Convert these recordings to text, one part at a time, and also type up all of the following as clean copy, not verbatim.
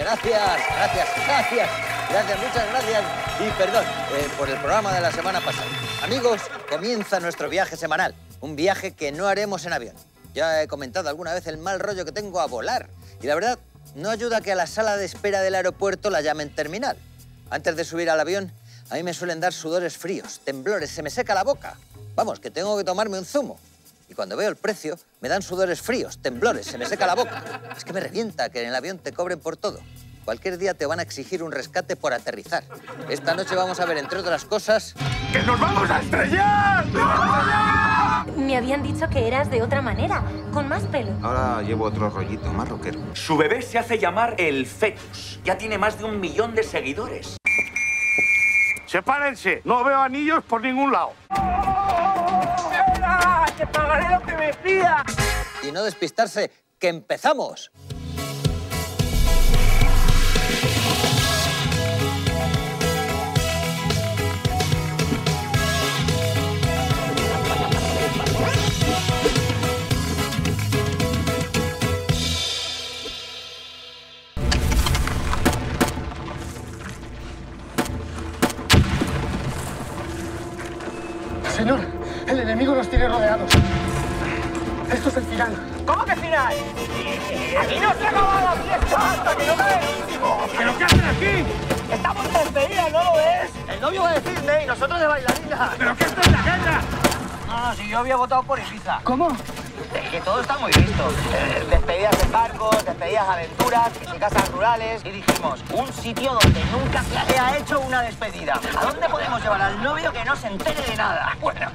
Gracias, muchas gracias y perdón por el programa de la semana pasada. Amigos, comienza nuestro viaje semanal, un viaje que no haremos en avión. Ya he comentado alguna vez el mal rollo que tengo a volar y la verdad no ayuda que a la sala de espera del aeropuerto la llamen terminal. Antes de subir al avión, a mí me suelen dar sudores fríos, temblores, se me seca la boca. Vamos, que tengo que tomarme un zumo. Y cuando veo el precio, me dan sudores fríos, temblores, se me seca la boca. Es que me revienta que en el avión te cobren por todo. Cualquier día te van a exigir un rescate por aterrizar. Esta noche vamos a ver, entre otras cosas... ¡Que nos vamos a estrellar! Me habían dicho que eras de otra manera, con más pelo. Ahora llevo otro rollito más rockero. Su bebé se hace llamar el fetus. Ya tiene más de 1 millón de seguidores. ¡Sepárense! No veo anillos por ningún lado. ¡Te pagaré lo que me pidas! Y no despistarse, que empezamos. Señor, el enemigo nos tiene rodeados. Esto es el final. ¿Cómo que final? ¡Aquí no se acaba la fiesta hasta que no me dé el último! ¿Pero qué hacen aquí? ¡Estamos en despedida, ¿no lo ves? El novio va de cisne y nosotros de bailarina. ¿Pero qué está en la agenda? No, si yo había votado por Ibiza. ¿Cómo? Que todo está muy visto. Despedidas de barcos, despedidas de aventuras, de casas rurales. Y dijimos, un sitio donde nunca se ha hecho una despedida. ¿A dónde podemos llevar al novio que no se entere de nada? Bueno,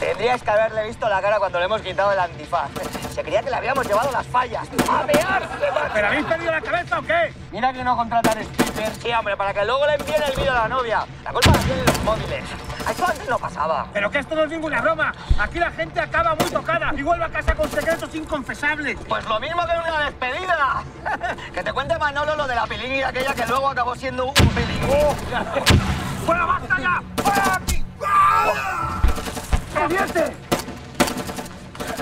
tendríais que haberle visto la cara cuando le hemos quitado el antifaz. Se creía que le habíamos llevado las fallas. ¡A mearse! ¿Pero habéis perdido la cabeza o qué? Mira que no contratar strippers. Sí, hombre, para que luego le envíen el vídeo a la novia. La culpa la tienen los móviles. Eso antes no pasaba. Pero que esto no es ninguna broma. Aquí la gente acaba muy tocada y vuelve a casa con secretos inconfesables. Pues lo mismo que una despedida. Que te cuente Manolo lo de la pilín aquella que luego acabó siendo un pilín. ¡Fuera, basta ya! ¡Fuera aquí! ¡Reviente!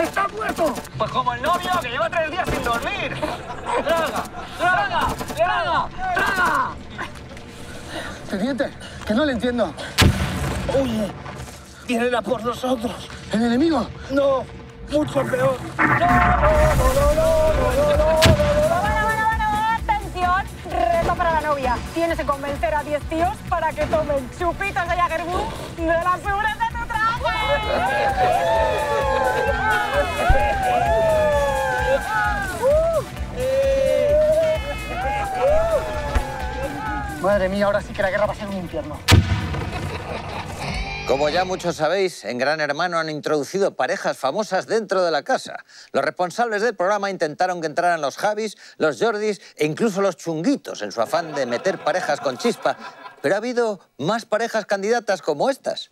¡Está muerto! Pues como el novio que lleva 3 días sin dormir. ¡Traga! ¡Traga! ¡Traga! ¡Traga! Teniente, que no le entiendo. Oye, vienen a por nosotros. ¿El enemigo? No, mucho peor. No. Atención, reto para la novia. Tienes que convencer a 10 tíos para que tomen chupitos de Jägerbuch de las figuras de tu traje. Madre mía, ahora sí que la guerra va a ser un infierno. Como ya muchos sabéis, en Gran Hermano han introducido parejas famosas dentro de la casa. Los responsables del programa intentaron que entraran los Javis, los Jordis e incluso los Chunguitos en su afán de meter parejas con chispa. Pero ha habido más parejas candidatas como estas.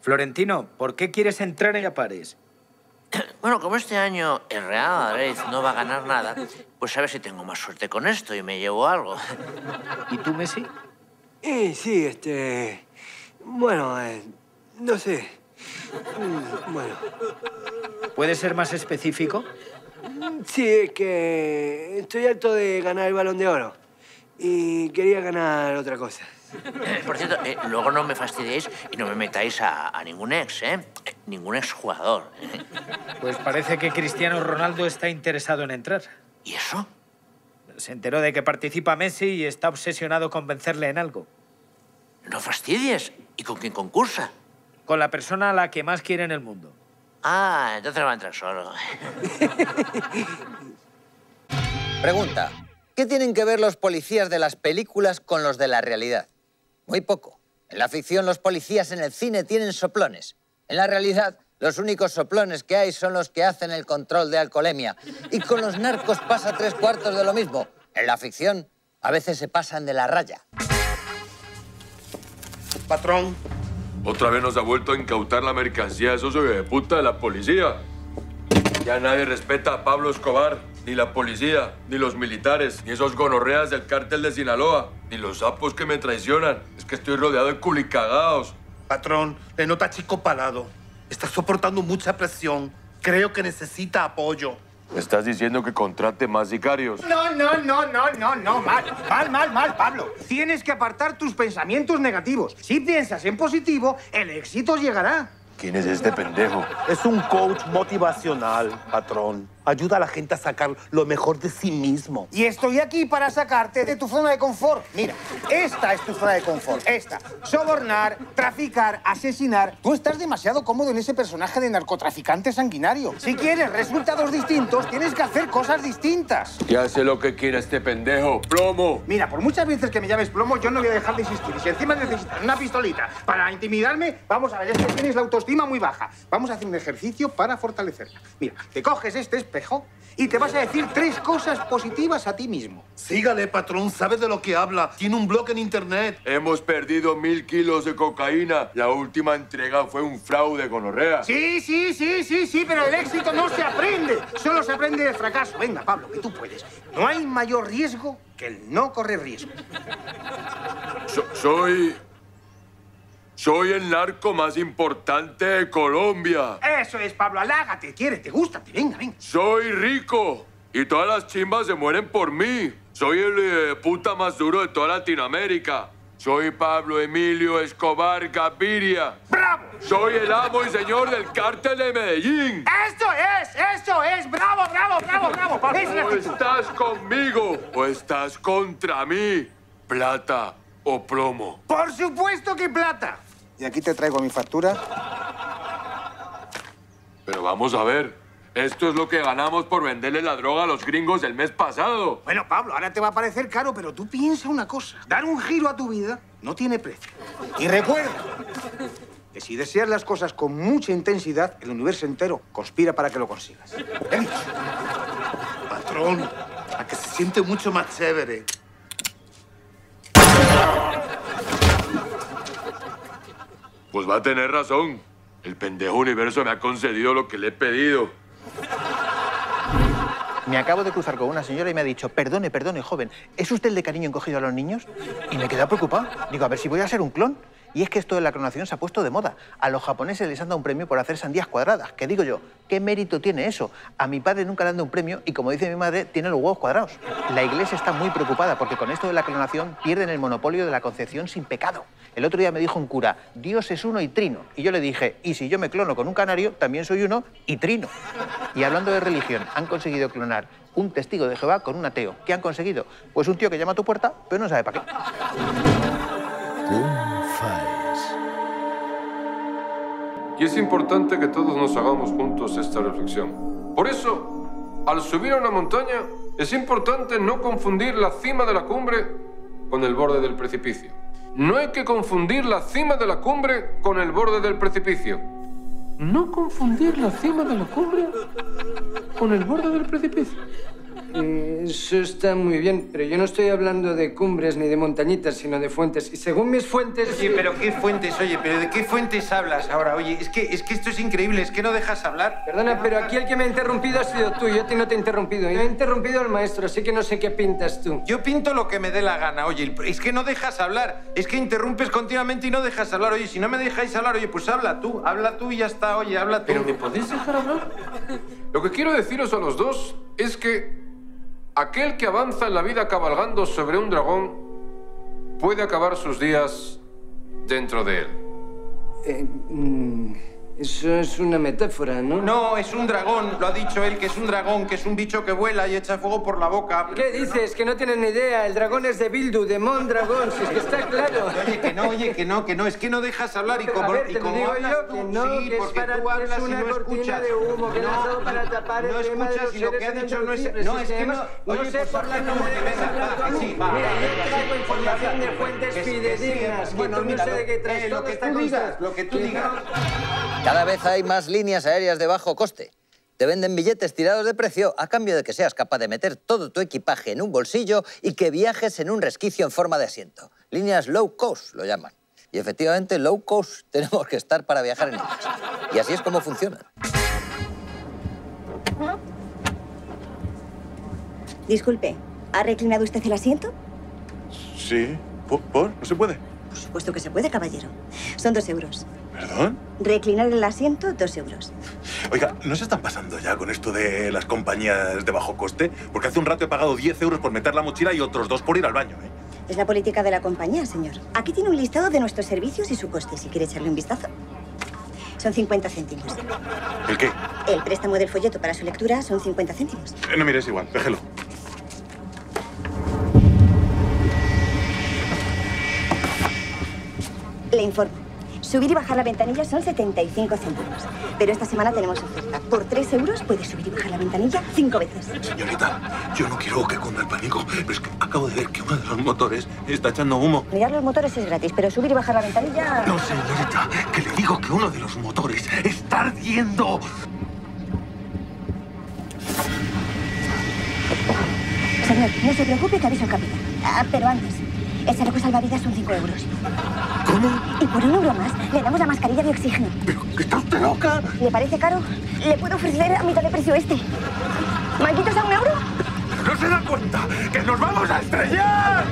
Florentino, ¿por qué quieres entrar en Apares? Bueno, como este año el Real Madrid no va a ganar nada, pues a ver si tengo más suerte con esto y me llevo algo. ¿Y tú, Messi? Sí, bueno, no sé. Bueno. ¿Puedes ser más específico? Sí, es que estoy harto de ganar el Balón de Oro y quería ganar otra cosa. Por cierto, luego no me fastidiéis y no me metáis a ningún ex, ningún exjugador. Pues parece que Cristiano Ronaldo está interesado en entrar. ¿Y eso? Se enteró de que participa Messi y está obsesionado con vencerle en algo. No fastidies. ¿Y con quién concursa? Con la persona a la que más quiere en el mundo. Ah, entonces va a entrar solo. Pregunta. ¿Qué tienen que ver los policías de las películas con los de la realidad? Muy poco. En la ficción, los policías en el cine tienen soplones. En la realidad, los únicos soplones que hay son los que hacen el control de alcoholemia. Y con los narcos pasa 3/4 de lo mismo. En la ficción, a veces se pasan de la raya. Patrón. Otra vez nos ha vuelto a incautar la mercancía. Eso se de puta de la policía. Ya nadie respeta a Pablo Escobar, ni la policía, ni los militares, ni esos gonorreas del cártel de Sinaloa, ni los sapos que me traicionan. Es que estoy rodeado de culicagados. Patrón, le nota Chico Palado. Está soportando mucha presión. Creo que necesita apoyo. ¿Me estás diciendo que contrate más sicarios? No. Mal, Pablo. Tienes que apartar tus pensamientos negativos. Si piensas en positivo, el éxito llegará. ¿Quién es este pendejo? Es un coach motivacional, patrón. Ayuda a la gente a sacar lo mejor de sí mismo. Y estoy aquí para sacarte de tu zona de confort. Mira, esta es tu zona de confort, esta. Sobornar, traficar, asesinar. Tú estás demasiado cómodo en ese personaje de narcotraficante sanguinario. Si quieres resultados distintos, tienes que hacer cosas distintas. Ya sé lo que quiere este pendejo, plomo. Mira, por muchas veces que me llames plomo, yo no voy a dejar de insistir. Y si encima necesitas una pistolita para intimidarme, vamos a ver, es que tienes la autoestima muy baja. Vamos a hacer un ejercicio para fortalecerla. Mira, te coges este y te vas a decir 3 cosas positivas a ti mismo. Sígale, patrón, sabe de lo que habla. Tiene un blog en internet. Hemos perdido 1000 kilos de cocaína. La última entrega fue un fraude con Orrea. Sí, pero el éxito no se aprende. Solo se aprende de fracaso. Venga, Pablo, que tú puedes. No hay mayor riesgo que el no correr riesgo. Soy el narco más importante de Colombia. Eso es, Pablo. Alágate, quiérete, gústate. Venga. Soy rico y todas las chimbas se mueren por mí. Soy el puta más duro de toda Latinoamérica. Soy Pablo Emilio Escobar Gaviria. ¡Bravo! Soy el amo y señor del Cártel de Medellín. ¡Eso es! ¡Bravo, Pablo! O estás conmigo o estás contra mí. Plata o plomo. ¡Por supuesto que plata! Y aquí te traigo mi factura. Pero vamos a ver. Esto es lo que ganamos por venderle la droga a los gringos el mes pasado. Bueno, Pablo, ahora te va a parecer caro, pero tú piensa una cosa. Dar un giro a tu vida no tiene precio. Y recuerda que si deseas las cosas con mucha intensidad, el universo entero conspira para que lo consigas. ¿He dicho? Patrón, a que se siente mucho más chévere. Pues va a tener razón. El pendejo universo me ha concedido lo que le he pedido. Me acabo de cruzar con una señora y me ha dicho, perdone, joven, ¿es usted el de cariño encogido a los niños? Y me he quedado preocupado. Digo, a ver si voy a ser un clon. Y es que esto de la clonación se ha puesto de moda. A los japoneses les han dado un premio por hacer sandías cuadradas. Que digo yo, ¿qué mérito tiene eso? A mi padre nunca le han dado un premio y, como dice mi madre, tiene los huevos cuadrados. La iglesia está muy preocupada porque con esto de la clonación pierden el monopolio de la concepción sin pecado. El otro día me dijo un cura, Dios es uno y trino. Y yo le dije, y si yo me clono con un canario, también soy uno y trino. Y hablando de religión, han conseguido clonar un testigo de Jehová con un ateo. ¿Qué han conseguido? Pues un tío que llama a tu puerta, pero no sabe para qué. Y es importante que todos nos hagamos juntos esta reflexión. Por eso, al subir a una montaña, es importante no confundir la cima de la cumbre con el borde del precipicio. No hay que confundir la cima de la cumbre con el borde del precipicio. ¿No confundir la cima de la cumbre con el borde del precipicio? Eso está muy bien, pero yo no estoy hablando de cumbres ni de montañitas, sino de fuentes. Y según mis fuentes... Oye, pero ¿qué fuentes? Oye, ¿pero de qué fuentes hablas ahora? Oye, es que esto es increíble, es que no dejas hablar. Perdona, pero aquí el que me ha interrumpido ha sido tú, yo a ti no te he interrumpido. Yo he interrumpido al maestro, así que no sé qué pintas tú. Yo pinto lo que me dé la gana, oye, es que no dejas hablar. Es que interrumpes continuamente y no dejas hablar. Oye, si no me dejáis hablar, oye, pues habla tú y ya está, oye, habla tú. ¿Pero me podéis dejar hablar? Lo que quiero deciros a los dos es que aquel que avanza en la vida cabalgando sobre un dragón puede acabar sus días dentro de él. Eso es una metáfora, ¿no? No, es un dragón. Lo ha dicho él, que es un dragón, que es un bicho que vuela y echa fuego por la boca. ¿Qué dices? No. Que no tienen ni idea. El dragón es de Bildu, de Mondragón, si es que está claro. Oye, que no. Es que no dejas hablar y como... A ver, te lo digo yo, que no, sí, que es para... Tú hablas una no cortina de humo que no, has dado para tapar no el tema de los y lo que ha dicho no es... No, es que no... Oye, sé por la como que venga, sí, va. Mira, yo traigo información de fuentes fidedignas. Bueno, mira, lo que tú digas... Cada vez hay más líneas aéreas de bajo coste. Te venden billetes tirados de precio a cambio de que seas capaz de meter todo tu equipaje en un bolsillo y que viajes en un resquicio en forma de asiento. Líneas low cost lo llaman. Y efectivamente, low cost tenemos que estar para viajar en ellas. Y así es como funcionan. Disculpe, ¿ha reclinado usted el asiento? Sí. ¿Por? ¿No se puede? Por supuesto que se puede, caballero. Son 2 euros. ¿Perdón? Reclinar el asiento, 2 euros. Oiga, ¿no se están pasando ya con esto de las compañías de bajo coste? Porque hace un rato he pagado 10 euros por meter la mochila y otros 2 por ir al baño, ¿eh? Es la política de la compañía, señor. Aquí tiene un listado de nuestros servicios y su coste, si quiere echarle un vistazo. Son 50 céntimos. ¿El qué? El préstamo del folleto para su lectura son 50 céntimos. No mires, igual, déjelo. Le informo. Subir y bajar la ventanilla son 75 céntimos. Pero esta semana tenemos oferta. Por 3 euros puedes subir y bajar la ventanilla 5 veces. Señorita, yo no quiero que cunda el pánico, pero es que acabo de ver que uno de los motores está echando humo. Mirar los motores es gratis, pero subir y bajar la ventanilla... No, señorita, que le digo que uno de los motores está ardiendo. Señor, no se preocupe que aviso al capitán. Ah, pero antes... El chaleco salvavidas son 5 euros. ¿Cómo? Y por 1 euro más, le damos la mascarilla de oxígeno. ¿Pero que está usted loca? ¿Le parece caro? Le puedo ofrecer a mitad de precio este. ¿Malditos a 1 euro? ¿No se da cuenta que nos vamos a estrellar?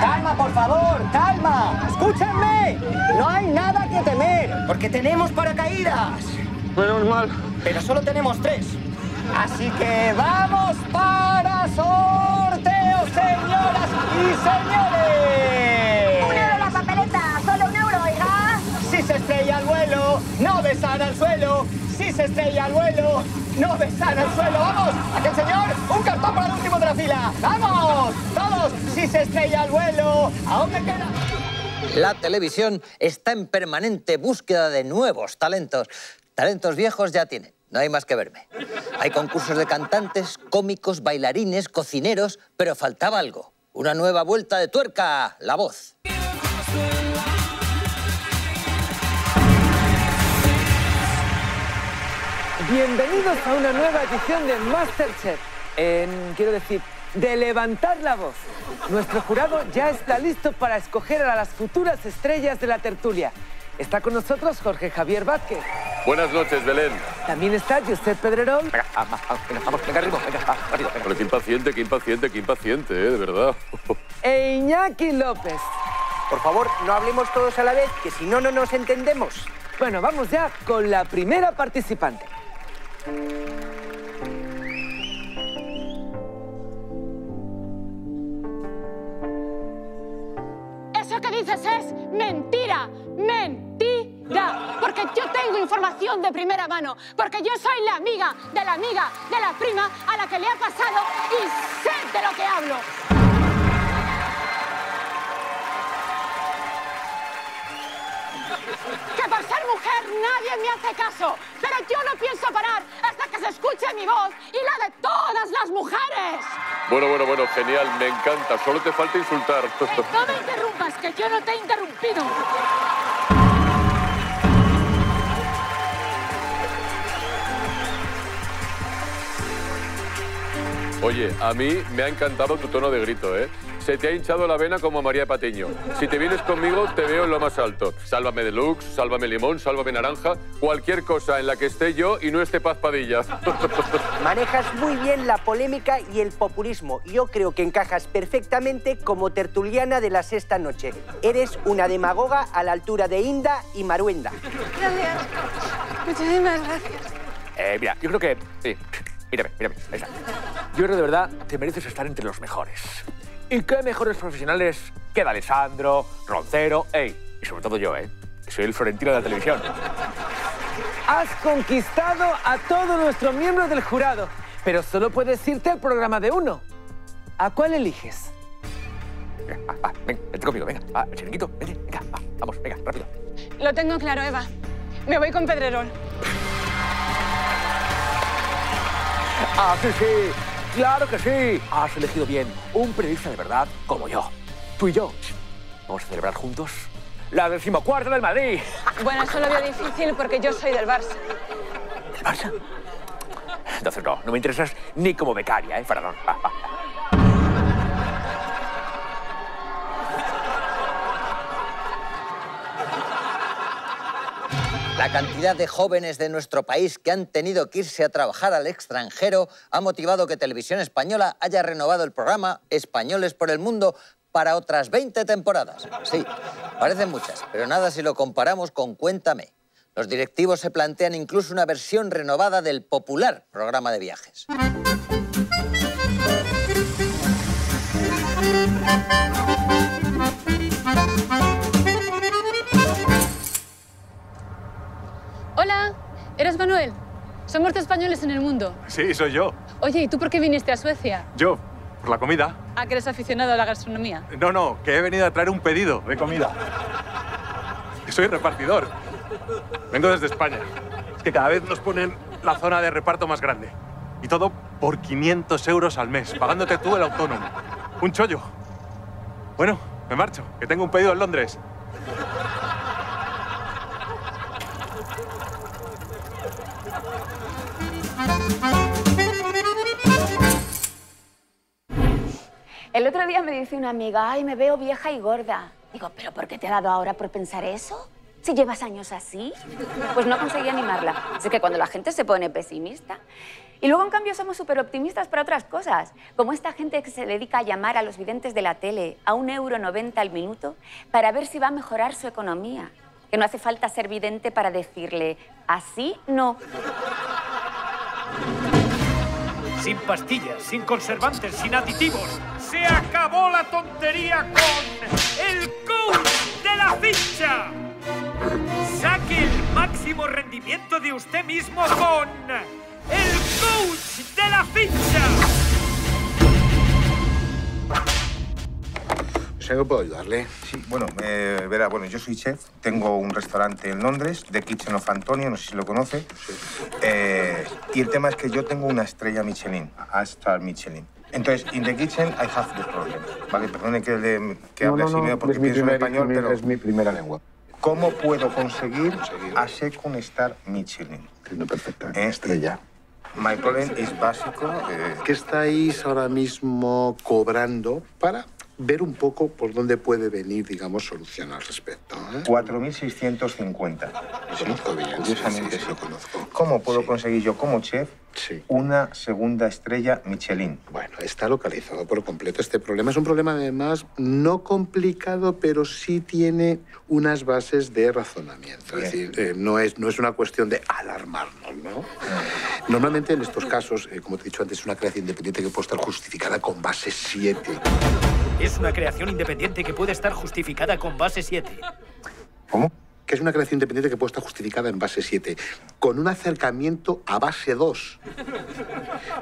¡Calma, por favor! ¡Calma! ¡Escúchame! No hay nada que temer, porque tenemos paracaídas. Menos mal. Pero solo tenemos 3. Así que vamos para sorteo, señoras y señores. 1 euro la papeleta, solo 1 euro, hija. Si se estrella al vuelo, no besan al suelo. Si se estrella al vuelo, no besan al suelo. Vamos, aquel señor, un cartón para el último de la fila. Vamos, todos, si se estrella al vuelo, ¿a dónde queda? La televisión está en permanente búsqueda de nuevos talentos. Talentos viejos ya tiene. No hay más que verme. Hay concursos de cantantes, cómicos, bailarines, cocineros, pero faltaba algo. Una nueva vuelta de tuerca, la voz. Bienvenidos a una nueva edición de MasterChef. Quiero decir, de levantar la voz. Nuestro jurado ya está listo para escoger a las futuras estrellas de la tertulia. Está con nosotros Jorge Javier Vázquez. Buenas noches, Belén. También está Josep Pedrerón. Venga, vamos, venga, arriba, venga, rápido. Pero qué impaciente, de verdad. E Iñaki López. Por favor, no hablemos todos a la vez, que si no, no nos entendemos. Bueno, vamos ya con la primera participante. Eso que dices es mentira. Mentira, porque yo tengo información de primera mano, porque yo soy la amiga de la amiga de la prima a la que le ha pasado y sé de lo que hablo. Que por ser mujer nadie me hace caso, pero yo no pienso parar hasta que se escuche mi voz y la de todas las mujeres. Bueno, genial, me encanta, solo te falta insultar. No me interrumpas, que yo no te he interrumpido. Oye, a mí me ha encantado tu tono de grito, ¿eh? Se te ha hinchado la vena como a María Patiño. Si te vienes conmigo, te veo en lo más alto. Sálvame deluxe, sálvame limón, sálvame naranja... Cualquier cosa en la que esté yo y no esté Paz Padilla. Manejas muy bien la polémica y el populismo. Yo creo que encajas perfectamente como tertuliana de La Sexta Noche. Eres una demagoga a la altura de Inda y Marhuenda. Gracias. Muchísimas gracias. Mira, yo creo que... Sí. Mírame, ahí está. Yo creo de verdad te mereces estar entre los mejores. ¿Y qué mejores profesionales que D'Alessandro, Roncero, y sobre todo yo, que soy el Florentino de la televisión? Has conquistado a todos nuestros miembros del jurado, pero solo puedes irte al programa de uno. ¿A cuál eliges? Venga, vente conmigo, venga. El chiringuito, vente, venga, vamos, venga, rápido. Lo tengo claro, Eva. Me voy con Pedrerón. ¡Ah, sí! ¡Claro que sí! Has elegido bien un periodista de verdad como yo. Tú y yo vamos a celebrar juntos la 14ª del Madrid. Bueno, eso lo veo difícil porque yo soy del Barça. ¿Del Barça? Entonces no me interesas ni como becaria, Fernando. La cantidad de jóvenes de nuestro país que han tenido que irse a trabajar al extranjero ha motivado que Televisión Española haya renovado el programa Españoles por el Mundo para otras 20 temporadas. Sí, parecen muchas, pero nada si lo comparamos con Cuéntame. Los directivos se plantean incluso una versión renovada del popular programa de viajes. Hola, ¿eres Manuel? Somos de españoles en el mundo. Sí, soy yo. Oye, ¿y tú por qué viniste a Suecia? Yo, por la comida. Ah, que eres aficionado a la gastronomía. No, no, que he venido a traer un pedido de comida. Soy repartidor. Vengo desde España. Es que cada vez nos ponen la zona de reparto más grande. Y todo por 500 € al mes, pagándote tú el autónomo. Un chollo. Bueno, me marcho, que tengo un pedido en Londres. El otro día me dice una amiga, ay, me veo vieja y gorda. Digo, ¿pero por qué te ha dado ahora por pensar eso? Si llevas años así. Pues no conseguí animarla. Así que cuando la gente se pone pesimista. Y luego, en cambio, somos súper optimistas para otras cosas. Como esta gente que se dedica a llamar a los videntes de la tele a 1,90 € al minuto para ver si va a mejorar su economía. Que no hace falta ser vidente para decirle, así no. Sin pastillas, sin conservantes, sin aditivos. ¡Se acabó la tontería con el coach de la ficha! Saque el máximo rendimiento de usted mismo con el coach de la ficha. O sea, ¿yo puedo ayudarle? Sí, bueno, verá, bueno, yo soy chef. Tengo un restaurante en Londres, The Kitchen of Antonio, no sé si lo conoce. Sí. Y el tema es que yo tengo una estrella Michelin, a star Michelin. Entonces, in the kitchen, I have the problem. Vale, perdone que hable así medio porque pienso en español, pero... es mi primera lengua. ¿Cómo puedo conseguir a second star Michelin? Entiendo perfectamente. Estrella. My problem es básico. ¿Qué estáis ahora mismo cobrando para ver un poco por dónde puede venir, digamos, solución al respecto? 4.650. Lo conozco bien. Curiosamente sí, sí, lo conozco. ¿Cómo puedo conseguir yo, como chef, una segunda estrella Michelin? Bueno, está localizado por completo este problema. Es un problema, además, no complicado, pero sí tiene unas bases de razonamiento. Bien. Es decir, no es una cuestión de alarmarnos, ¿no? Normalmente, en estos casos, como te he dicho antes, es una creación independiente que puede estar justificada con base 7. Es una creación independiente que puede estar justificada con base 7. ¿Cómo? Que es una creación independiente que puede estar justificada en base 7, con un acercamiento a base 2.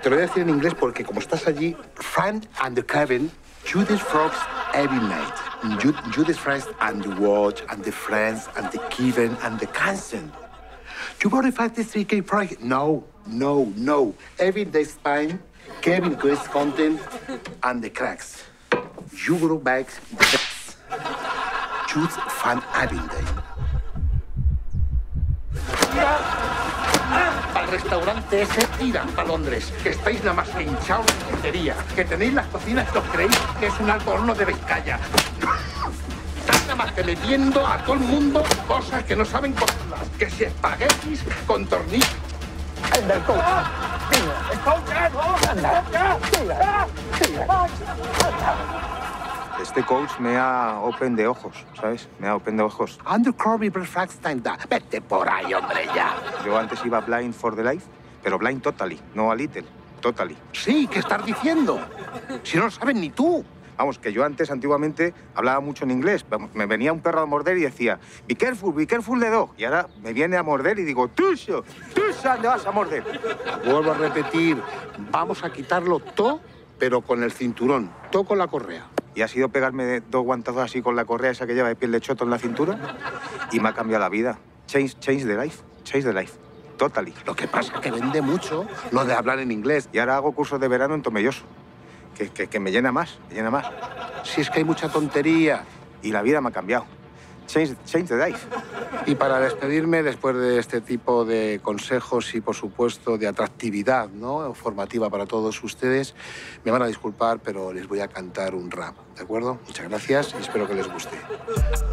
Te lo voy a decir en inglés porque, como estás allí, Frank and the Kevin, Judas Frogs every night. Judas Frogs and the Watch, and the Friends, and the Kevin, and the Canson. You bought a 53K price? No, no, no. Every day's time, Kevin goes content and the cracks. You grow back the best. Choose Fan Avindale. Al restaurante ese, irán para Londres. Que estáis nada más que hinchados de tontería. Que tenéis las cocinas que os creéis que es un alborno de Vizcaya. Están nada más que metiendo a todo el mundo cosas que no saben cocinar. Que si espaguetis con tornillos. Anda, coach. Este coach me ha open de ojos, ¿sabes? Me ha open de ojos. Vete por ahí, hombre, ya. Yo antes iba blind for the life, pero blind totally, no a little, totally. Sí, ¿qué estás diciendo? Si no lo sabes ni tú. Vamos, que yo antes, antiguamente, hablaba mucho en inglés. Me venía un perro a morder y decía, be careful the dog. Y ahora me viene a morder y digo, tuyo, tuyo, ¿dónde vas a morder? Vuelvo a repetir, vamos a quitarlo todo, pero con el cinturón, todo con la correa. Y ha sido pegarme dos guantazos así con la correa esa que lleva de piel de choto en la cintura y me ha cambiado la vida. Change the life, change the life. Totally. Lo que pasa es que vende mucho lo de hablar en inglés. Y ahora hago cursos de verano en Tomelloso. Que me llena más, me llena más. Si es que hay mucha tontería. Y la vida me ha cambiado. Change the life. Y para despedirme, después de este tipo de consejos y, por supuesto, de atractividad, ¿no?, formativa para todos ustedes, me van a disculpar, pero les voy a cantar un rap, ¿de acuerdo? Muchas gracias y espero que les guste.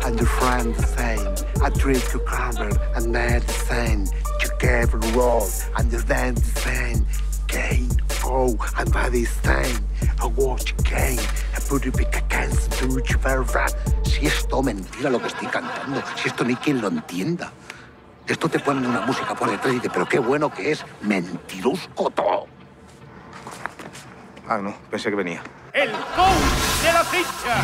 And your friend the same, I drink your cover and met the same, you gave a roll, and the then the same, gay, oh, and by this time, I watch game, I Si es todo mentira lo que estoy cantando, si esto ni quien lo entienda. Esto te ponen una música por detrás y dices, pero qué bueno que es, mentirusco todo. Ah, no, pensé que venía. ¡El coach de la ficha!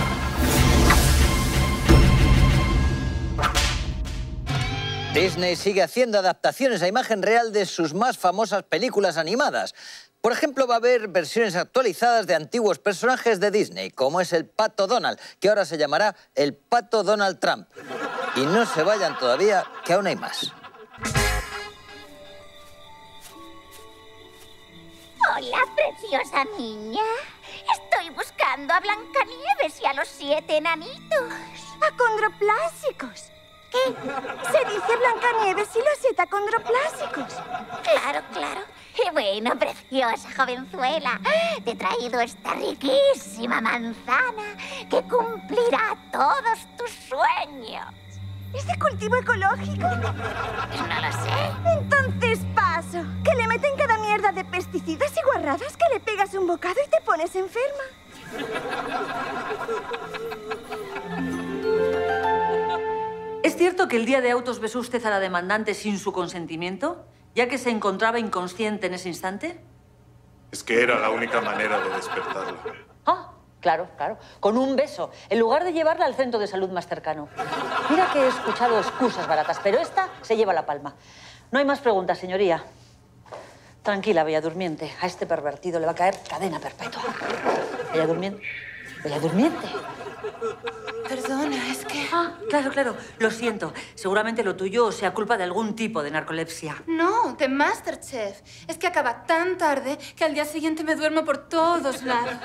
Disney sigue haciendo adaptaciones a imagen real de sus más famosas películas animadas. Por ejemplo, va a haber versiones actualizadas de antiguos personajes de Disney, como es el Pato Donald, que ahora se llamará el Pato Donald Trump. Y no se vayan todavía, que aún hay más. Hola, preciosa niña. Estoy buscando a Blancanieves y a los 7 enanitos. Acondroplásicos. ¿Qué? Se dice Blancanieves y los 7 acondroplásicos. Claro, claro. Y bueno, preciosa jovenzuela, te he traído esta riquísima manzana que cumplirá todos tus sueños. ¿Es de cultivo ecológico? No lo sé. Entonces paso. Que le meten cada mierda de pesticidas y guarradas que le pegas un bocado y te pones enferma. ¿Es cierto que el día de autos besó usted a la demandante sin su consentimiento, ya que se encontraba inconsciente en ese instante? Es que era la única manera de despertarla. Ah, claro, claro. Con un beso, en lugar de llevarla al centro de salud más cercano. Mira que he escuchado excusas baratas, pero esta se lleva la palma. No hay más preguntas, señoría. Tranquila, Bella Durmiente. A este pervertido le va a caer cadena perpetua. Bella Durmiente. Bella Durmiente. Perdona, es que... Ah, claro, claro. Lo siento. Seguramente lo tuyo sea culpa de algún tipo de narcolepsia. No, de MasterChef. Es que acaba tan tarde que al día siguiente me duermo por todos lados.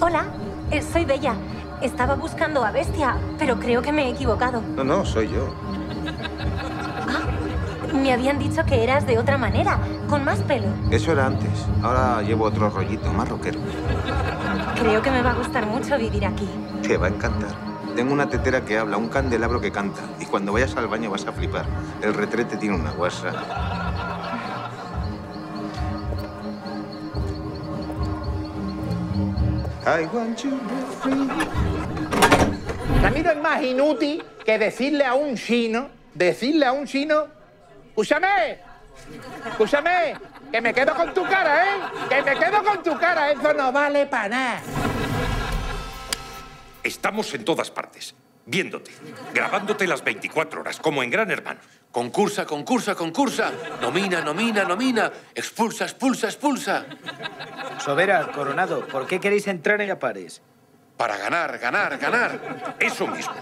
Hola, soy Bella. Estaba buscando a Bestia, pero creo que me he equivocado. No, no, soy yo. Ah, me habían dicho que eras de otra manera, con más pelo. Eso era antes. Ahora llevo otro rollito, más rockero. Creo que me va a gustar mucho vivir aquí. Te va a encantar. Tengo una tetera que habla, un candelabro que canta. Y cuando vayas al baño vas a flipar. El retrete tiene una guasa. I want you to be free. Ramiro, es más inútil que decirle a un chino, escúchame, que me quedo con tu cara, ¿eh? Que me quedo con tu cara, eso no vale para nada. Estamos en todas partes, viéndote, grabándote las 24 horas, como en Gran Hermano. Concursa, nomina, expulsa. Soberas, Coronado, ¿por qué queréis entrar en la pares? Para ganar. Eso mismo.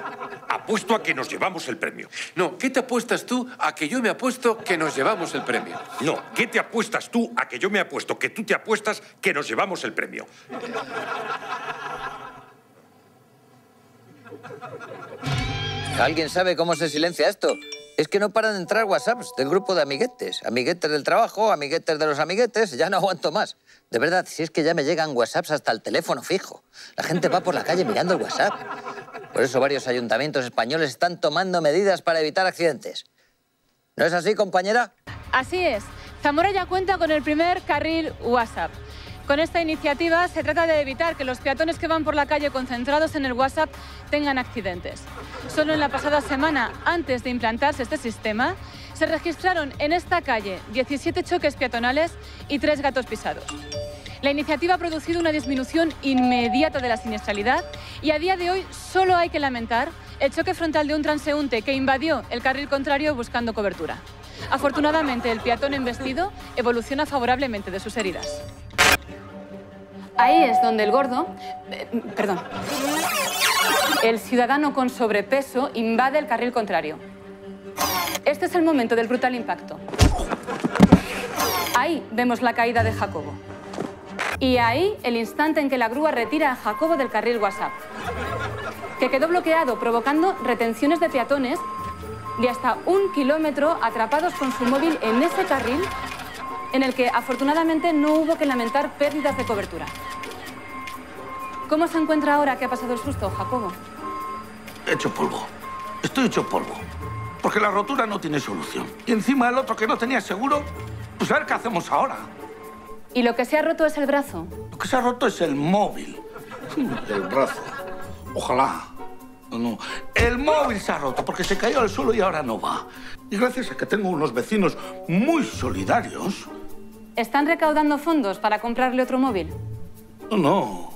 Apuesto a que nos llevamos el premio. No, ¿qué te apuestas tú a que yo me apuesto que nos llevamos el premio? No, ¿qué te apuestas tú a que yo me apuesto que tú te apuestas que nos llevamos el premio? ¿Alguien sabe cómo se silencia esto? Es que no paran de entrar WhatsApps del grupo de amiguetes. Amiguetes del trabajo, amiguetes de los amiguetes, ya no aguanto más. De verdad, si es que ya me llegan WhatsApps hasta el teléfono fijo. La gente va por la calle mirando el WhatsApp. Por eso varios ayuntamientos españoles están tomando medidas para evitar accidentes. ¿No es así, compañera? Así es. Zamora ya cuenta con el primer carril WhatsApp. Con esta iniciativa se trata de evitar que los peatones que van por la calle concentrados en el WhatsApp tengan accidentes. Solo en la pasada semana, antes de implantarse este sistema, se registraron en esta calle 17 choques peatonales y 3 gatos pisados. La iniciativa ha producido una disminución inmediata de la siniestralidad y a día de hoy solo hay que lamentar el choque frontal de un transeúnte que invadió el carril contrario buscando cobertura. Afortunadamente, el peatón embestido evoluciona favorablemente de sus heridas. Ahí es donde el gordo, el ciudadano con sobrepeso invade el carril contrario. Este es el momento del brutal impacto. Ahí vemos la caída de Jacobo. Y ahí el instante en que la grúa retira a Jacobo del carril WhatsApp, que quedó bloqueado provocando retenciones de peatones de hasta 1 kilómetro atrapados con su móvil en ese carril en el que afortunadamente no hubo que lamentar pérdidas de cobertura. ¿Cómo se encuentra ahora que ha pasado el susto, Jacobo? Hecho polvo. Estoy hecho polvo. Porque la rotura no tiene solución. Y encima el otro que no tenía seguro, pues a ver qué hacemos ahora. ¿Y lo que se ha roto es el brazo? Lo que se ha roto es el móvil. El brazo. Ojalá. No, no. El móvil se ha roto porque se cayó al suelo y ahora no va. Y gracias a que tengo unos vecinos muy solidarios... ¿Están recaudando fondos para comprarle otro móvil? No, no.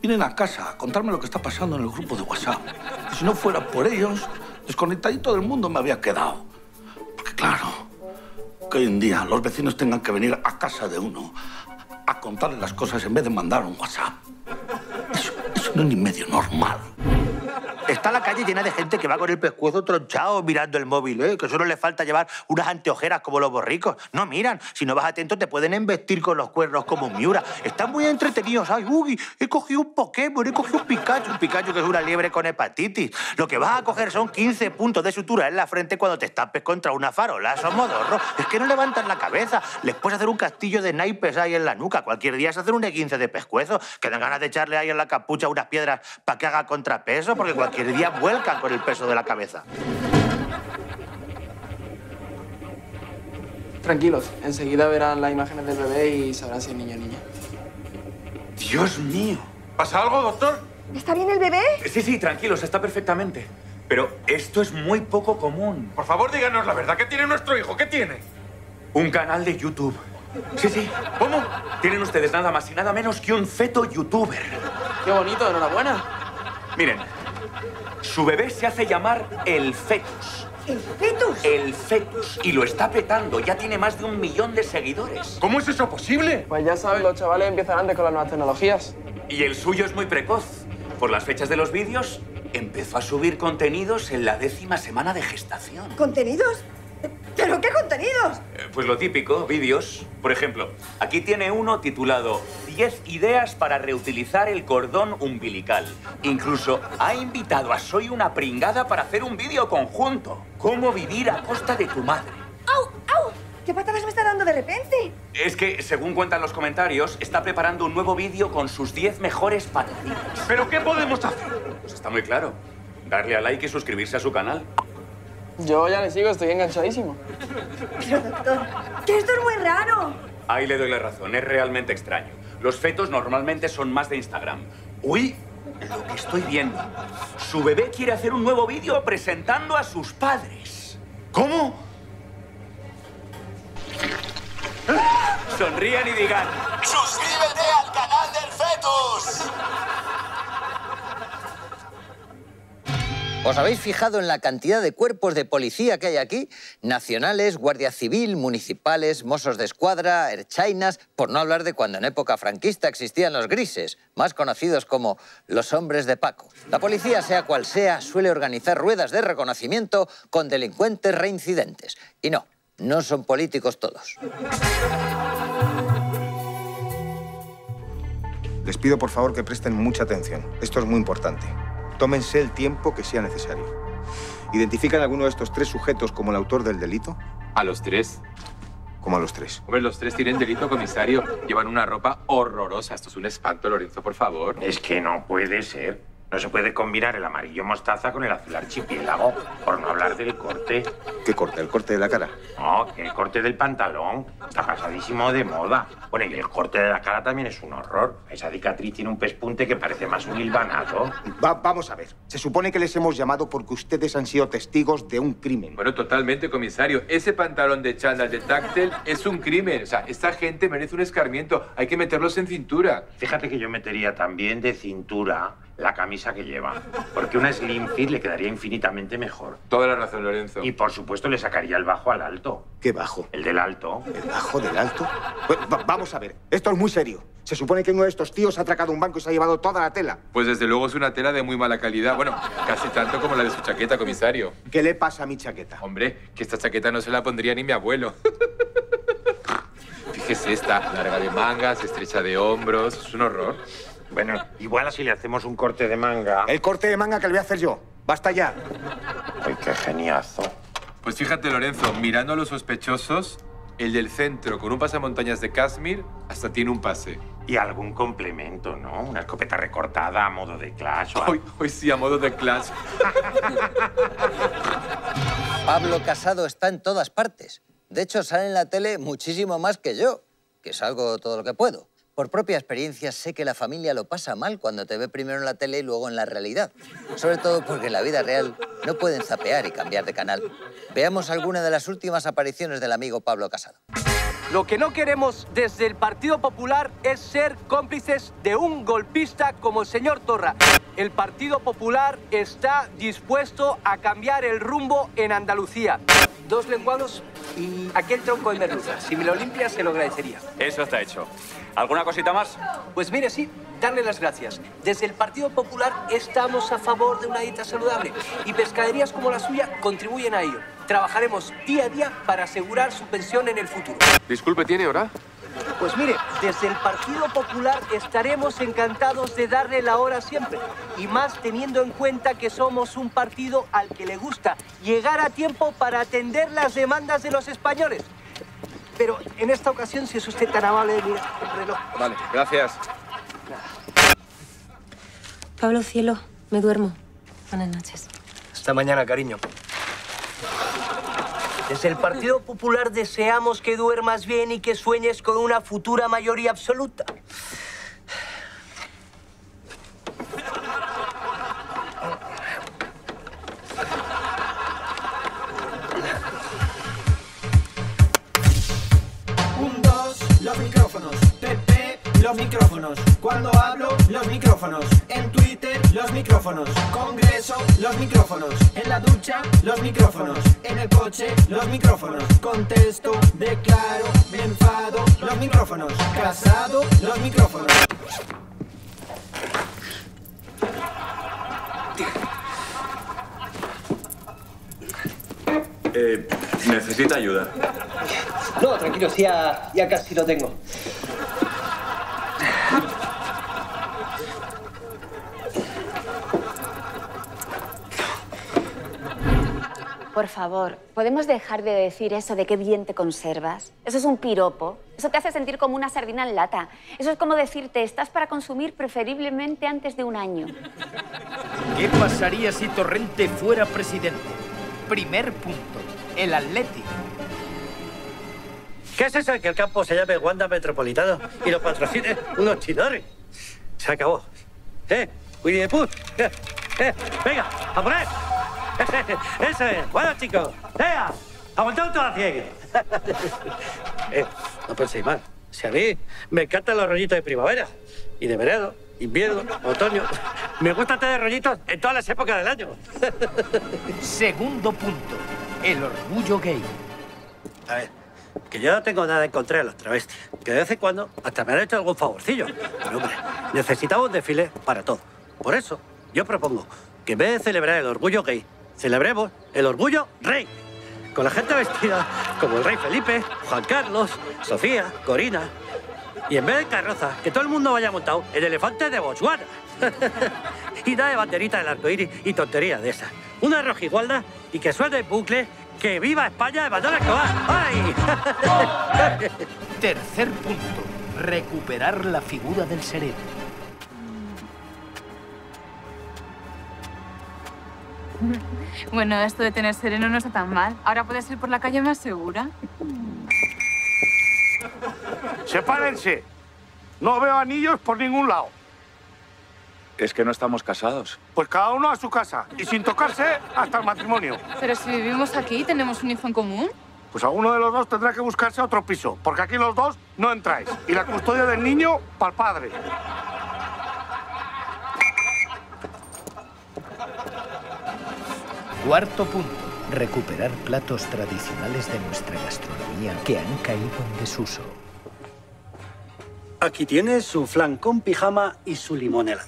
Vienen a casa a contarme lo que está pasando en el grupo de WhatsApp. Y si no fuera por ellos, desconectadito del mundo me había quedado. Porque claro, que hoy en día los vecinos tengan que venir a casa de uno a contarle las cosas en vez de mandar un WhatsApp. Eso no es ni medio normal. Está la calle llena de gente que va con el pescuezo tronchado mirando el móvil, ¿eh? Que solo le falta llevar unas anteojeras como los borricos. No miran. Si no vas atento te pueden embestir con los cuernos como un Miura. Están muy entretenidos. Ay, uy, he cogido un Pokémon, he cogido un Pikachu. Un Pikachu que es una liebre con hepatitis. Lo que vas a coger son 15 puntos de sutura en la frente cuando te estampes contra una farola. Son modorros. Es que no levantan la cabeza. Les puedes hacer un castillo de naipes ahí en la nuca. Cualquier día se hacen un E15 de pescuezo. Que dan ganas de echarle ahí en la capucha unas piedras para que haga contrapeso, porque cualquier día vuelcan con el peso de la cabeza. Tranquilos, enseguida verán las imágenes del bebé y sabrán si es niño o niña. ¡Dios mío! ¿Pasa algo, doctor? ¿Está bien el bebé? Sí, sí, tranquilos, está perfectamente. Pero esto es muy poco común. Por favor, díganos la verdad. ¿Qué tiene nuestro hijo? ¿Qué tiene? Un canal de YouTube. Sí, sí. ¿Cómo? Tienen ustedes nada más y nada menos que un feto youtuber. ¡Qué bonito! ¡Enhorabuena! Miren. Su bebé se hace llamar el fetus. ¿El fetus? El fetus. Y lo está petando. Ya tiene más de 1 millón de seguidores. ¿Cómo es eso posible? Pues ya saben, los chavales empiezan antes con las nuevas tecnologías. Y el suyo es muy precoz. Por las fechas de los vídeos, empezó a subir contenidos en la 10ª semana de gestación. ¿Contenidos? ¿Pero qué contenidos? Pues lo típico, vídeos. Por ejemplo, aquí tiene uno titulado 10 ideas para reutilizar el cordón umbilical. Incluso ha invitado a Soy una pringada para hacer un vídeo conjunto. ¿Cómo vivir a costa de tu madre? ¡Au! ¡Au! ¿Qué patadas me está dando de repente? Es que, según cuentan los comentarios, está preparando un nuevo vídeo con sus 10 mejores pataditas. ¿Pero qué podemos hacer? Pues está muy claro. Darle a like y suscribirse a su canal. Yo ya le sigo, estoy enganchadísimo. Pero, doctor, que esto es muy raro. Ahí le doy la razón, es realmente extraño. Los fetos normalmente son más de Instagram. Uy, lo que estoy viendo. Su bebé quiere hacer un nuevo vídeo presentando a sus padres. ¿Cómo? ¡Ah! Sonrían y digan... ¡Suscríbete al canal del fetus! ¿Os habéis fijado en la cantidad de cuerpos de policía que hay aquí? Nacionales, Guardia Civil, municipales, Mossos de Escuadra, Ertzainas... Por no hablar de cuando en época franquista existían los grises, más conocidos como los hombres de Paco. La policía, sea cual sea, suele organizar ruedas de reconocimiento con delincuentes reincidentes. Y no, no son políticos todos. Les pido, por favor, que presten mucha atención. Esto es muy importante. Tómense el tiempo que sea necesario. ¿Identifican a alguno de estos 3 sujetos como el autor del delito? ¿A los 3? ¿Cómo a los 3? Hombre, los 3 tienen delito, comisario. Llevan una ropa horrorosa. Esto es un espanto, Lorenzo, por favor. Es que no puede ser. No se puede combinar el amarillo mostaza con el azul archipiélago, por no hablar del corte. ¿Qué corte? ¿El corte de la cara? No, que el corte del pantalón. Está pasadísimo de moda. Bueno, y el corte de la cara también es un horror. Esa cicatriz tiene un pespunte que parece más un hilvanado. Vamos a ver. Se supone que les hemos llamado porque ustedes han sido testigos de un crimen. Bueno, totalmente, comisario. Ese pantalón de chándal de táctil es un crimen. O sea, esta gente merece un escarmiento. Hay que meterlos en cintura. Fíjate que yo metería también de cintura la camisa que lleva, porque una slim fit le quedaría infinitamente mejor. Toda la razón, Lorenzo. Y, por supuesto, le sacaría el bajo al alto. ¿Qué bajo? El del alto. ¿El bajo del alto? Pues, vamos a ver, esto es muy serio. Se supone que uno de estos tíos ha atracado un banco y se ha llevado toda la tela. Pues, desde luego, es una tela de muy mala calidad. Bueno, casi tanto como la de su chaqueta, comisario. ¿Qué le pasa a mi chaqueta? Hombre, que esta chaqueta no se la pondría ni mi abuelo. Fíjese esta, larga de mangas, estrecha de hombros, es un horror. Bueno, igual así le hacemos un corte de manga. El corte de manga que le voy a hacer yo. ¡Basta ya! ¡Ay, qué geniazo! Pues fíjate, Lorenzo, mirando a los sospechosos, el del centro con un pasamontañas de Kashmir hasta tiene un pase. Y algún complemento, ¿no? Una escopeta recortada a modo de Clash. Hoy sí, a modo de Clash. Pablo Casado está en todas partes. De hecho, sale en la tele muchísimo más que yo, que salgo todo lo que puedo. Por propia experiencia, sé que la familia lo pasa mal cuando te ve primero en la tele y luego en la realidad. Sobre todo porque en la vida real no pueden zapear y cambiar de canal. Veamos alguna de las últimas apariciones del amigo Pablo Casado. Lo que no queremos desde el Partido Popular es ser cómplices de un golpista como el señor Torra. El Partido Popular está dispuesto a cambiar el rumbo en Andalucía. Dos lenguados y aquel tronco de merluza. Si me lo limpias, se lo agradecería. Eso está hecho. ¿Alguna cosita más? Pues mire, sí, darle las gracias. Desde el Partido Popular estamos a favor de una dieta saludable y pescaderías como la suya contribuyen a ello. Trabajaremos día a día para asegurar su pensión en el futuro. Disculpe, ¿tiene hora? Pues mire, desde el Partido Popular estaremos encantados de darle la hora siempre. Y más teniendo en cuenta que somos un partido al que le gusta llegar a tiempo para atender las demandas de los españoles. Pero en esta ocasión, si es usted tan amable de mirar el reloj. Vale, gracias. Pablo, cielo, me duermo. Buenas noches. Hasta mañana, cariño. Desde el Partido Popular deseamos que duermas bien y que sueñes con una futura mayoría absoluta. Un, dos, los micrófonos. Pepe, los micrófonos. Cuando hablo, los micrófonos. En Twitter, los micrófonos. Congreso, los micrófonos. En la ducha, los micrófonos. En el coche, los micrófonos. Contesto, declaro, me enfado, los micrófonos. Casado, los micrófonos. Necesita ayuda. No, tranquilo, sí, ya casi lo tengo. Por favor, ¿podemos dejar de decir eso de qué bien te conservas? Eso es un piropo. Eso te hace sentir como una sardina en lata. Eso es como decirte, estás para consumir preferiblemente antes de un año. ¿Qué pasaría si Torrente fuera presidente? Primer punto, el Atlético. ¿Qué es eso de que el campo se llame Wanda Metropolitano y lo patrocine unos chidores? Se acabó. Winnie the Pooh. Venga, a por él. Eso es. Bueno, chicos. ¡Venga! ¡Aguantad toda la ciega! No penséis mal. Si a mí me encantan los rollitos de primavera, y de verano, invierno, otoño. Me gusta tener rollitos en todas las épocas del año. Segundo punto. El orgullo gay. A ver, que yo no tengo nada en contra de los travestis. Que de vez en cuando hasta me han hecho algún favorcillo. Pero hombre, necesitamos desfiles para todo. Por eso, yo propongo que en vez de celebrar el orgullo gay, celebremos el orgullo rey, con la gente vestida como el rey Felipe, Juan Carlos, Sofía, Corina. Y en vez de carroza, que todo el mundo vaya montado en elefante de Botswana. Y da de banderita del arcoíris y tonterías de esas. Una rojigualda y que suene en bucle que viva España de Pablo Escobar. ¡Ay! Tercer punto, recuperar la figura del cerebro. Bueno, esto de tener sereno no está tan mal. Ahora puedes ir por la calle más segura. ¡Sepárense! No veo anillos por ningún lado. Es que no estamos casados. Pues cada uno a su casa y sin tocarse hasta el matrimonio. Pero si vivimos aquí y tenemos un hijo en común. Pues alguno de los dos tendrá que buscarse otro piso, porque aquí los dos no entráis. Y la custodia del niño para el padre. Cuarto punto, recuperar platos tradicionales de nuestra gastronomía que han caído en desuso. Aquí tienes su flan con pijama y su limonela.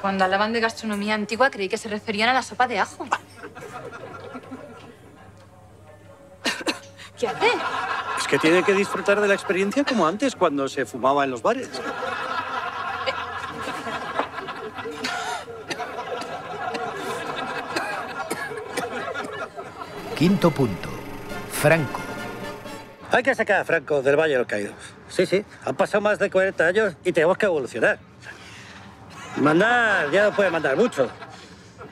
Cuando hablaban de gastronomía antigua creí que se referían a la sopa de ajo. ¿Qué hace? Es que tiene que disfrutar de la experiencia como antes, cuando se fumaba en los bares. Quinto punto, Franco. Hay que sacar a Franco del Valle de los Caídos. Sí. Han pasado más de 40 años y tenemos que evolucionar. Mandar, ya no puede mandar mucho.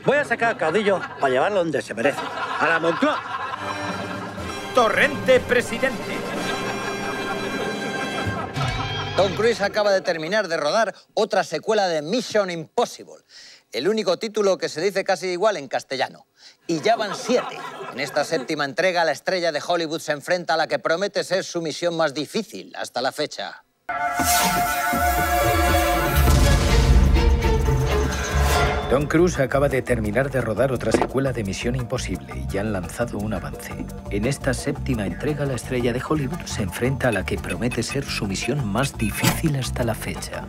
Voy a sacar al caudillo para llevarlo donde se merece. ¡A la Moncloa! Torrente presidente. Tom Cruise acaba de terminar de rodar otra secuela de Misión Imposible, el único título que se dice casi igual en castellano. Y ya van 7. En esta 7ª entrega, la estrella de Hollywood se enfrenta a la que promete ser su misión más difícil hasta la fecha. Tom Cruise acaba de terminar de rodar otra secuela de Misión Imposible y ya han lanzado un avance. En esta 7ª entrega, la estrella de Hollywood se enfrenta a la que promete ser su misión más difícil hasta la fecha.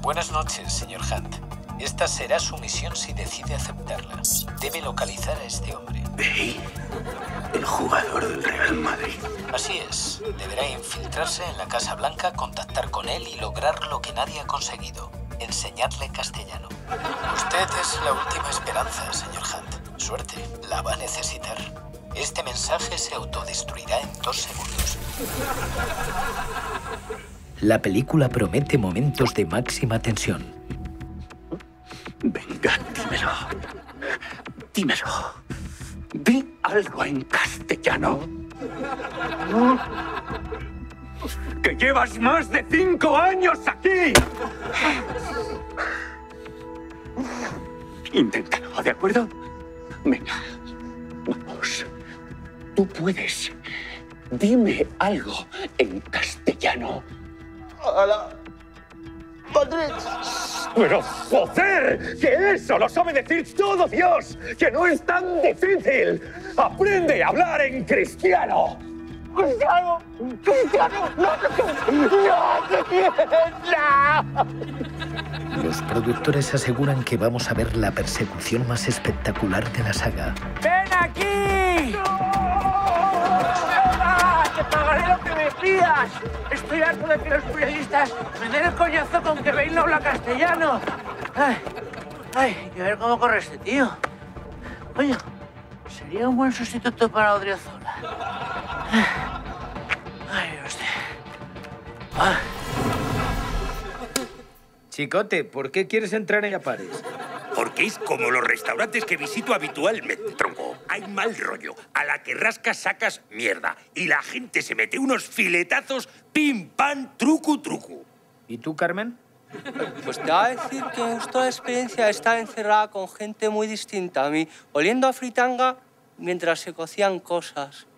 Buenas noches, señor Hunt. Esta será su misión si decide aceptarla. Debe localizar a este hombre. ¿Bey? El jugador del Real Madrid. Así es. Deberá infiltrarse en la Casa Blanca, contactar con él y lograr lo que nadie ha conseguido. Enseñarle castellano. Usted es la última esperanza, señor Hunt. Suerte. La va a necesitar. Este mensaje se autodestruirá en 2 segundos. La película promete momentos de máxima tensión. Venga, dímelo. Di algo en castellano. ¡Que llevas más de 5 años aquí! Inténtalo, ¿de acuerdo? Venga, vamos. Tú puedes. Dime algo en castellano. ¡A la Madrid! ¡Pero joder! ¡Que eso lo sabe decir todo Dios! ¡Que no es tan difícil! ¡Aprende a hablar en cristiano! ¡Cristiano! ¡Cristiano! ¡No! ¡No! Los productores aseguran que vamos a ver la persecución más espectacular de la saga. ¡Ven aquí! ¡Te pagaré lo que me pidas! Estoy harto de que los periodistas me den el coñazo con que Bale no habla castellano. Hay que ver cómo corre este tío. Coño, sería un buen sustituto para Odrio Zola. Ay, hostia. Ah. Chicote, ¿por qué quieres entrar en Apares? Porque es como los restaurantes que visito habitualmente, tronco. Hay mal rollo. A la que rascas sacas mierda. Y la gente se mete unos filetazos, pim, pam, truco, truco. ¿Y tú, Carmen? Pues te voy a decir que me gustó la experiencia de estar encerrada con gente muy distinta a mí, oliendo a fritanga mientras se cocían cosas.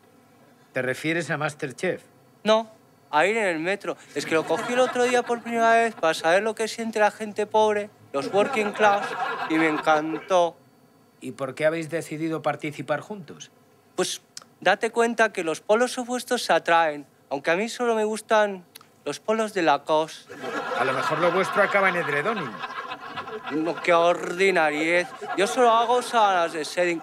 ¿Te refieres a MasterChef? No, a ir en el metro. Es que lo cogí el otro día por primera vez para saber lo que siente la gente pobre, los working class, y me encantó. ¿Y por qué habéis decidido participar juntos? Pues date cuenta que los polos opuestos se atraen, aunque a mí solo me gustan los polos de Lacoste. A lo mejor lo vuestro acaba en edredón. No, qué ordinariez. Yo solo hago salas de setting.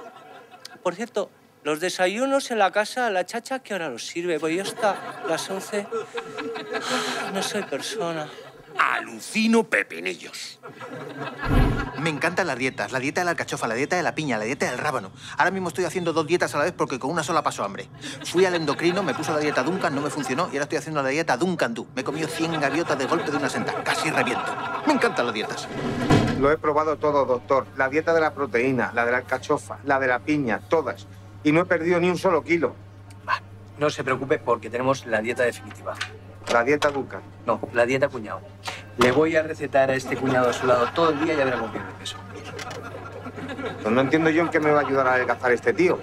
Por cierto, los desayunos en la casa de la chacha, ¿qué hora los sirve? Pues yo hasta las 11 no soy persona. Alucino pepinillos. Me encantan las dietas. La dieta de la alcachofa, la dieta de la piña, la dieta del rábano. Ahora mismo estoy haciendo 2 dietas a la vez porque con una sola paso hambre. Fui al endocrino, me puso la dieta Duncan, no me funcionó y ahora estoy haciendo la dieta Duncan Du. Me he comido 100 gaviotas de golpe de una senta. Casi reviento. Me encantan las dietas. Lo he probado todo, doctor. La dieta de la proteína, la de la alcachofa, la de la piña, todas. Y no he perdido ni un solo kilo. Ah, no se preocupe porque tenemos la dieta definitiva. La dieta Duncan. No, la dieta cuñado. Le voy a recetar a este cuñado a su lado todo el día y ya verá cómo pierde peso. Pues no entiendo yo en qué me va a ayudar a adelgazar este tío.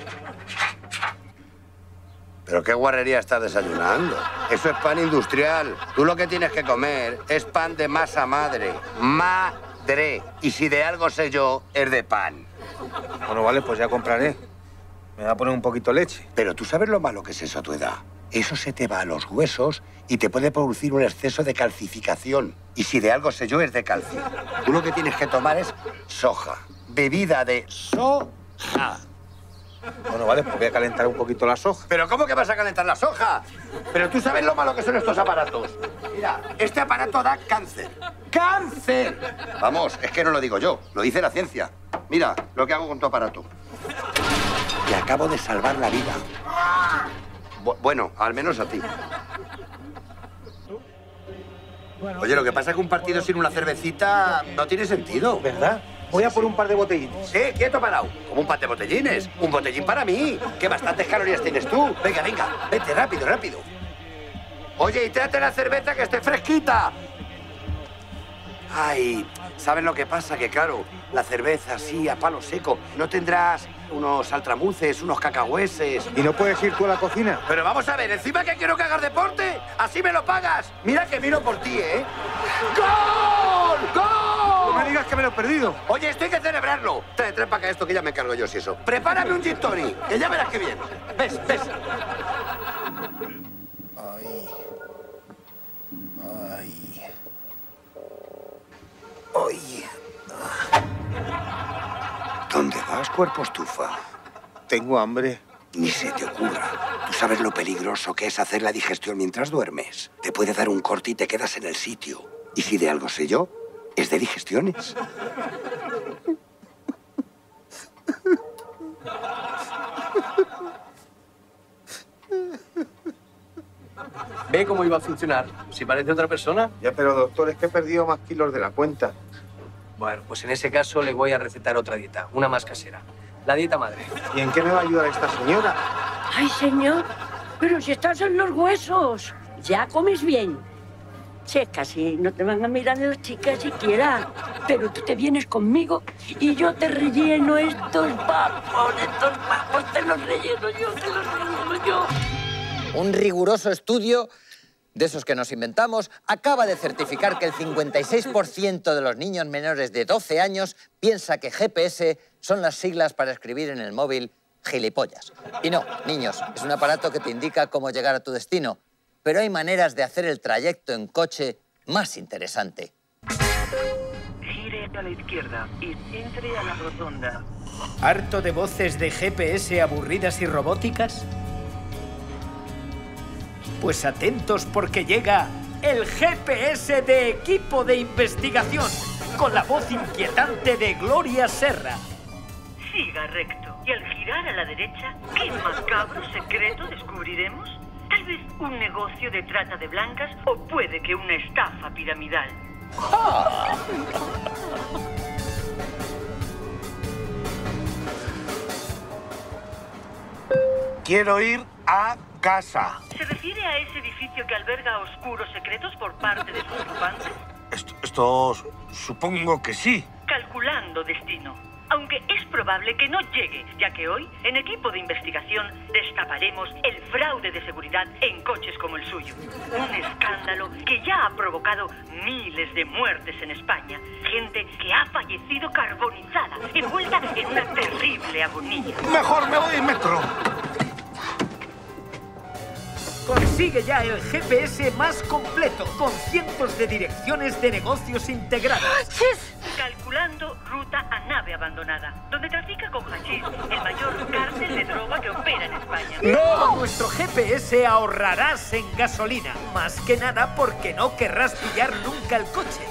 ¿Pero qué guarrería estás desayunando? Eso es pan industrial. Tú lo que tienes que comer es pan de masa madre. Madre. Y si de algo sé yo, es de pan. Bueno, vale, pues ya compraré. Me va a poner un poquito de leche. Pero tú sabes lo malo que es eso a tu edad. Eso se te va a los huesos y te puede producir un exceso de calcificación. Y si de algo sé yo, es de calcio. Tú lo que tienes que tomar es soja. Bebida de soja. Bueno, vale, pues voy a calentar un poquito la soja. ¿Pero cómo que vas a calentar la soja? Pero tú sabes lo malo que son estos aparatos. Mira, este aparato da cáncer. ¡Cáncer! Vamos, es que no lo digo yo, lo dice la ciencia. Mira lo que hago con tu aparato. Te acabo de salvar la vida. Bueno, al menos a ti. Oye, lo que pasa es que un partido sin una cervecita no tiene sentido. ¿Verdad? Voy a por un par de botellines. Sí, quieto, parado. ¿Como un par de botellines? Un botellín para mí. Que bastantes calorías tienes tú. Venga, venga. Vete, rápido, rápido. Oye, y tráete la cerveza que esté fresquita. Ay, ¿saben lo que pasa? Que claro, la cerveza así, a palo seco. ¿No tendrás unos altramuces, unos cacahueses? ¿Y no puedes ir tú a la cocina? Pero vamos a ver, encima que quiero que hagas deporte, así me lo pagas. Mira que miro por ti, ¿eh? ¡Gol! ¡Gol! No me digas que me lo he perdido. Oye, esto hay que celebrarlo. Trae, trae para acá esto que ya me encargo yo, si eso. Prepárame un gin tonic, que ya verás que bien. ¿Ves? ¿Ves? Ay. Ay. Oye, ¿dónde vas, cuerpo estufa? Tengo hambre. Ni se te ocurra. Tú sabes lo peligroso que es hacer la digestión mientras duermes. Te puede dar un corte y te quedas en el sitio. Y si de algo sé yo, es de digestiones. ¿Ve cómo iba a funcionar? Si parece otra persona. Ya, pero doctor, es que he perdido más kilos de la cuenta. Bueno, pues en ese caso le voy a recetar otra dieta, una más casera. La dieta madre. ¿Y en qué me va a ayudar esta señora? Ay, señor, pero si estás en los huesos. Ya comes bien. Checa, si no te van a mirar las chicas siquiera. Pero tú te vienes conmigo y yo te relleno estos papos, te los relleno yo. Un riguroso estudio, de esos que nos inventamos, acaba de certificar que el 56% de los niños menores de 12 años piensa que GPS son las siglas para escribir en el móvil gilipollas. Y no, niños, es un aparato que te indica cómo llegar a tu destino. Pero hay maneras de hacer el trayecto en coche más interesante. Gire a la izquierda y entre a la rotonda. ¿Harto de voces de GPS aburridas y robóticas? Pues atentos porque llega el GPS de Equipo de Investigación con la voz inquietante de Gloria Serra. Siga recto y al girar a la derecha, ¿qué macabro secreto descubriremos? Tal vez un negocio de trata de blancas o puede que una estafa piramidal. ¡Ah! Quiero ir a casa. ¿Se refiere a ese edificio que alberga oscuros secretos por parte de sus ocupantes? Esto supongo que sí. Calculando destino. Aunque es probable que no llegue, ya que hoy, en Equipo de Investigación, destaparemos el fraude de seguridad en coches como el suyo. Un escándalo que ya ha provocado miles de muertes en España. Gente que ha fallecido carbonizada, envuelta en una terrible agonía. Mejor me voy en metro. Consigue ya el GPS más completo, con cientos de direcciones de negocios integradas. Calculando ruta a nave abandonada, donde trafica con hachís, el mayor cártel de droga que opera en España. ¡No! Nuestro GPS ahorrarás en gasolina, más que nada porque no querrás pillar nunca el coche.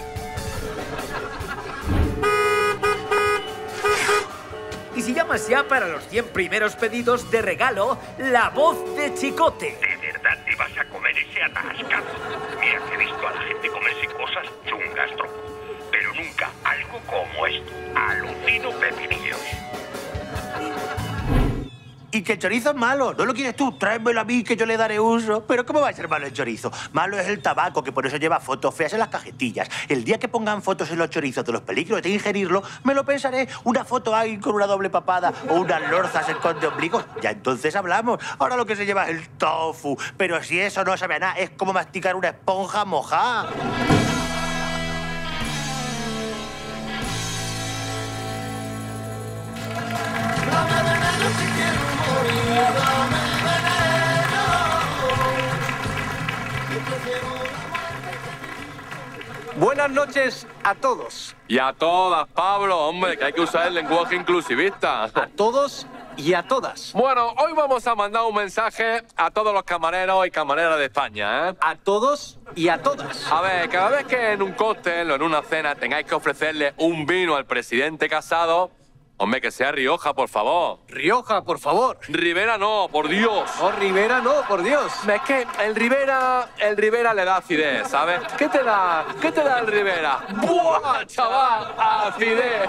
Y si llamas ya para los 100 primeros pedidos de regalo, la voz de Chicote. ¿De verdad te vas a comer ese atascado? Mira que he visto a la gente comerse cosas chungas, tronco. Pero nunca algo como esto. Alucino pepinillos. Y que el chorizo es malo. No lo quieres tú. Tráemelo a mí que yo le daré uso. Pero ¿cómo va a ser malo el chorizo? Malo es el tabaco, que por eso lleva fotos feas en las cajetillas. El día que pongan fotos en los chorizos de los peligros de ingerirlo, me lo pensaré. Una foto ahí con una doble papada o unas lorzas en con de ombligos. Ya entonces hablamos. Ahora lo que se lleva es el tofu. Pero si eso no sabe a nada, es como masticar una esponja mojada. Buenas noches a todos. Y a todas, Pablo, hombre, que hay que usar el lenguaje inclusivista. A todos y a todas. Bueno, hoy vamos a mandar un mensaje a todos los camareros y camareras de España, ¿eh? A todos y a todas. A ver, cada vez que en un cóctel o en una cena tengáis que ofrecerle un vino al presidente Casado, Hombre, que sea Rioja, por favor. Rioja, por favor. Ribera no, por Dios. No, Ribera no, por Dios. Es que el Ribera le da acidez, ¿sabes? ¿Qué te da el Ribera? ¡Buah, chaval! ¡Acidez!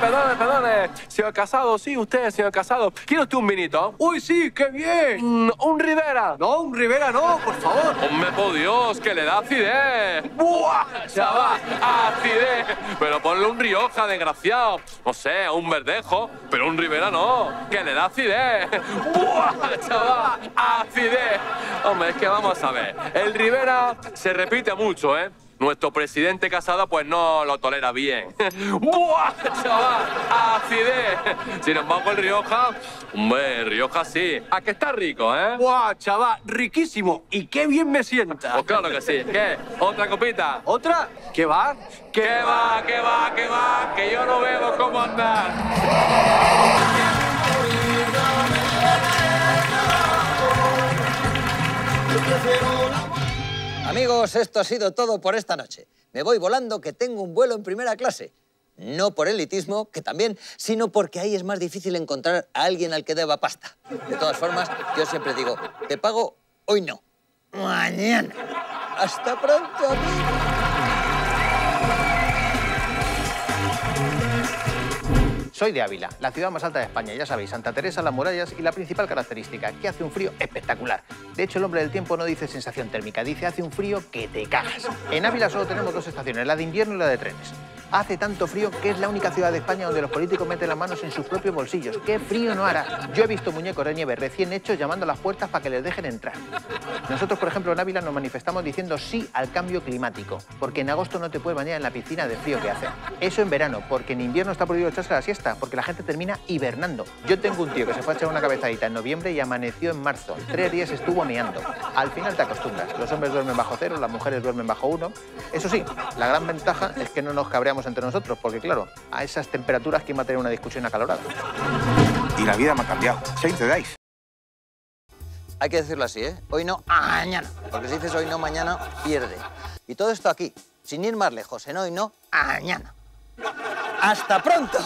Perdone. Señor Casado, sí, usted, señor Casado. ¿Quiere usted un vinito? ¡Uy, sí, qué bien! ¿Un Ribera? No, un Ribera no, por favor. Hombre, por Dios, que le da acidez. ¡Buah, chaval! ¡Acidez! Pero ponle un Rioja, desgraciado. No sé, un verdejo, pero un Ribera no, que le da acidez. ¡Buah, chaval! ¡Acidez! Hombre, es que vamos a ver. El Ribera se repite mucho, ¿eh? Nuestro presidente Casado, pues no lo tolera bien. ¡Buah, chaval! ¡Acidez! Sin embargo, el Rioja... Hombre, el Rioja sí. ¿A que está rico, eh? ¡Buah, chaval! ¡Riquísimo! ¡Y qué bien me sienta! Pues claro que sí. ¿Qué? ¿Otra copita? ¿Otra? ¿Qué va? ¿Qué va? Que yo no veo cómo andar. Amigos, esto ha sido todo por esta noche. Me voy volando, que tengo un vuelo en primera clase. No por elitismo, que también, sino porque ahí es más difícil encontrar a alguien al que deba pasta. De todas formas, yo siempre digo, te pago hoy no, mañana. Hasta pronto, amigos. Soy de Ávila, la ciudad más alta de España. Ya sabéis, Santa Teresa, las murallas y la principal característica, que hace un frío espectacular. De hecho, el hombre del tiempo no dice sensación térmica, dice hace un frío que te cagas. En Ávila solo tenemos dos estaciones, la de invierno y la de trenes. Hace tanto frío que es la única ciudad de España donde los políticos meten las manos en sus propios bolsillos. ¡Qué frío no hará! Yo he visto muñecos de nieve recién hechos llamando a las puertas para que les dejen entrar. Nosotros, por ejemplo, en Ávila nos manifestamos diciendo sí al cambio climático, porque en agosto no te puedes bañar en la piscina de frío que hace. Eso en verano, porque en invierno está prohibido echarse la siesta, porque la gente termina hibernando. Yo tengo un tío que se fue a echar una cabezadita en noviembre y amaneció en marzo. 3 días estuvo meando. Al final te acostumbras. Los hombres duermen bajo cero, las mujeres duermen bajo 1. Eso sí, la gran ventaja es que no nos cabreamos entre nosotros, porque claro, a esas temperaturas, ¿quién va a tener una discusión acalorada? Y la vida me ha cambiado. ¿Se enteráis? Hay que decirlo así, ¿eh? Hoy no, mañana. Porque si dices hoy no, mañana, pierde. Y todo esto aquí, sin ir más lejos, en hoy no, mañana. ¡Hasta pronto!